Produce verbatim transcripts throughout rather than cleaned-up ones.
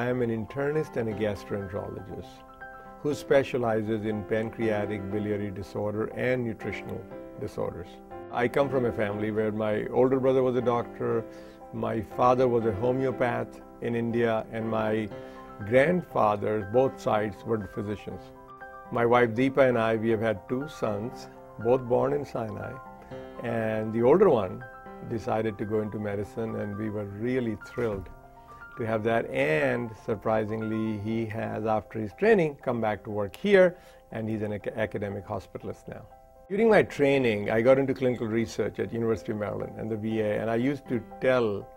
I am an internist and a gastroenterologist who specializes in pancreatic biliary disorder and nutritional disorders. I come from a family where my older brother was a doctor, my father was a homeopath in India, and my grandfathers, both sides, were physicians. My wife Deepa and I, we have had two sons, both born in Sinai, and the older one decided to go into medicine, and we were really thrilled to have that. And surprisingly, he has, after his training, come back to work here, and he's an academic hospitalist now. During my training, I got into clinical research at University of Maryland and the V A, and I used to tell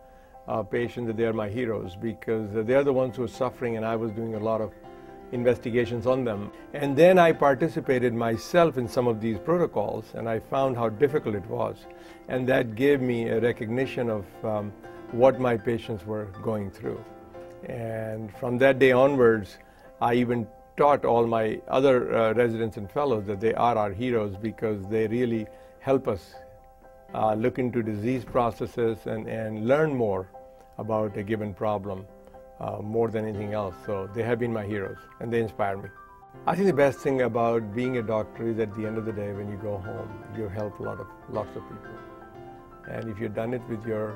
uh, patients that they are my heroes because they are the ones who are suffering, and I was doing a lot of investigations on them. And then I participated myself in some of these protocols, and I found how difficult it was, and that gave me a recognition of um, what my patients were going through. And from that day onwards, I even taught all my other uh, residents and fellows that they are our heroes because they really help us uh, look into disease processes and, and learn more about a given problem uh, more than anything else. So they have been my heroes and they inspire me. I think the best thing about being a doctor is at the end of the day when you go home, you help a lot of, lots of people. And if you've done it with your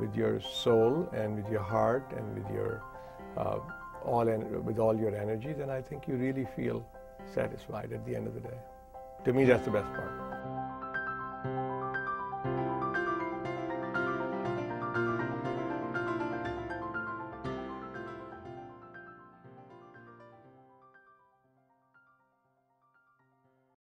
with your soul and with your heart and with your uh, all and with all your energy, then I think you really feel satisfied at the end of the day. To me, that's the best part.